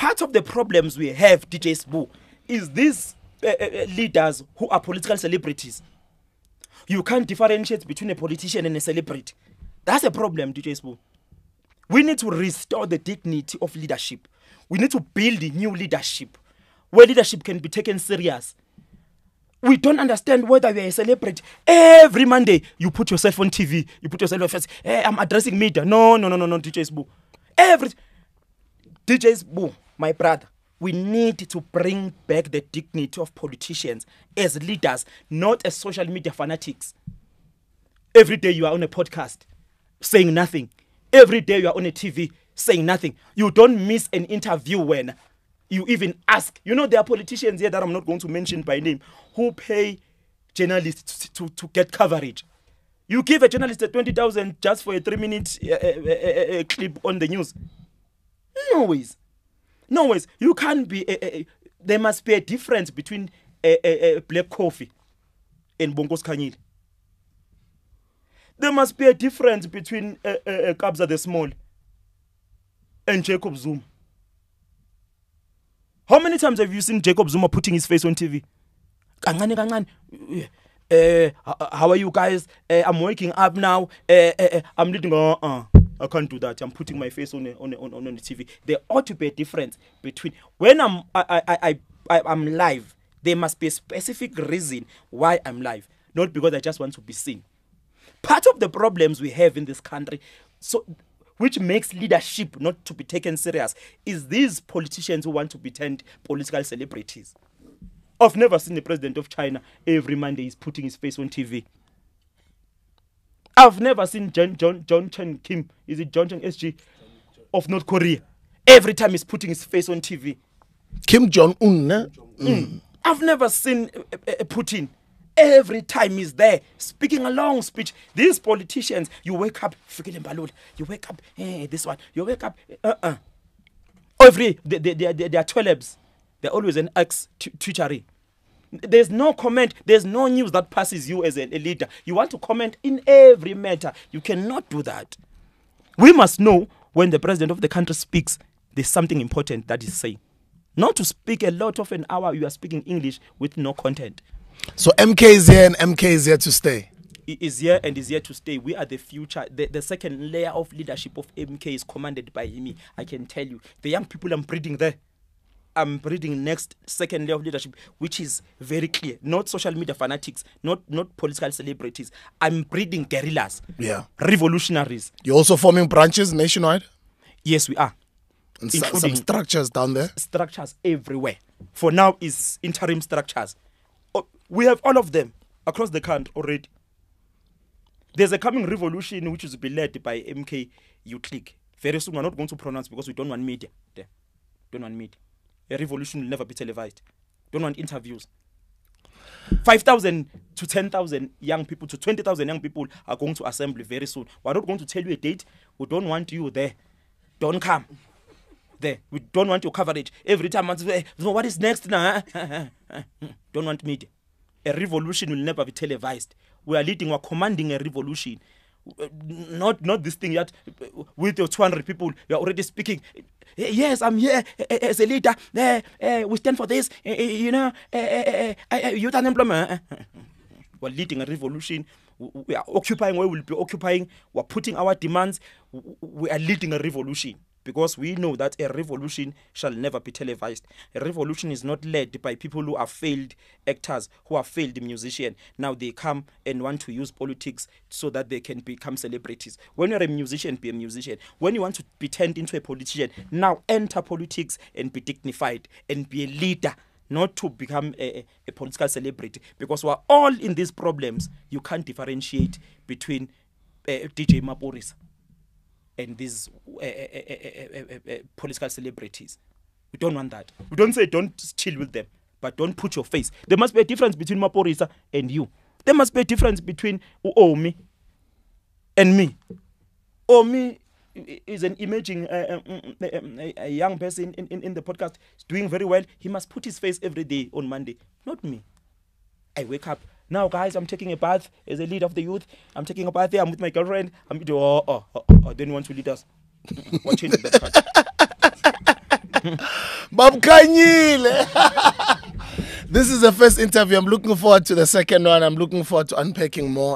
part of the problems we have, DJ Sbu, is these leaders who are political celebrities. You can't differentiate between a politician and a celebrity. That's a problem, DJ Sbu. We need to restore the dignity of leadership. We need to build new leadership where leadership can be taken serious. We don't understand whether we are a celebrity. Every Monday, you put yourself on TV. You put yourself on face. Hey, I'm addressing media. No, DJ Sbu. DJ Sbu, my brother, we need to bring back the dignity of politicians as leaders, not as social media fanatics. Every day you are on a podcast saying nothing. Every day you are on a TV saying nothing. You don't miss an interview when you even ask. You know, there are politicians here that I'm not going to mention by name who pay journalists to get coverage. You give a journalist 20,000 just for a 3-minute clip on the news. No ways. No ways. You can't be... there must be a difference between Black Coffee and Bonginkosi Khanyile. There must be a difference between Kabza De Small and Jacob Zuma. How many times have you seen Jacob Zuma putting his face on TV? How are you guys? I'm waking up now. I'm leading. I can't do that. I'm putting my face on the TV. There ought to be a difference between when I'm live. There must be a specific reason why I'm live, not because I just want to be seen. Part of the problems we have in this country, so which makes leadership not to be taken serious, is these politicians who want to be turned political celebrities. I've never seen the president of China every Monday is putting his face on TV. I've never seen John Chang SG of North Korea. Every time he's putting his face on TV. Kim Jong Un, ne? I've never seen Putin. Every time he's there, speaking a long speech. These politicians, you wake up, you wake up, hey, this one, you wake up, They are twelebs. They're always an ex-twittery. There's no comment. There's no news that passes you as a leader. You want to comment in every matter. You cannot do that. We must know when the president of the country speaks, there's something important that is saying. Not to speak a lot of an hour, you are speaking English with no content. So MK is here and MK is here to stay. It is here and is here to stay. We are the future. The second layer of leadership of MK is commanded by me. I can tell you. The young people I'm breeding there. I'm breeding next second layer of leadership, which is very clear. Not social media fanatics, not political celebrities. I'm breeding guerrillas, revolutionaries. You're also forming branches nationwide? Yes, we are. And some structures down there? Structures everywhere. For now, it's interim structures. We have all of them across the country already. There's a coming revolution which is to be led by MK Utlique. Very soon, we're not going to pronounce because we don't want media there. Don't want media. A revolution will never be televised. Don't want interviews. 5,000 to 10,000 young people to 20,000 young people are going to assembly very soon. We're not going to tell you a date. We don't want you there. Don't come there. We don't want your coverage. Every time, what is next now? Don't want media. A revolution will never be televised. We are leading, we are commanding a revolution. Not this thing yet. With your 200 people, you are already speaking. Yes, I'm here as a leader. We stand for this. You know, youth unemployment. We're leading a revolution. We are occupying where we'll be occupying. We're putting our demands. We are leading a revolution. Because we know that a revolution shall never be televised. A revolution is not led by people who are failed actors, who are failed musicians. Now they come and want to use politics so that they can become celebrities. When you're a musician, be a musician. When you want to be turned into a politician, now enter politics and be dignified and be a leader, not to become a political celebrity. Because we're all in these problems. You can't differentiate between DJ Maphorisa and these political celebrities. We don't want that. We don't say don't chill with them, but don't put your face. There must be a difference between Maphorisa and you. There must be a difference between Uomi and me. Uomi is an emerging a young person in the podcast, doing very well. He must put his face every day on Monday. Not me. I wake up. Now, guys, I'm taking a bath as a leader of the youth. I'm taking a bath there. I'm with my girlfriend. I didn't want to lead us. We're changing that part. Khanyile. This is the first interview. I'm looking forward to the second one. I'm looking forward to unpacking more.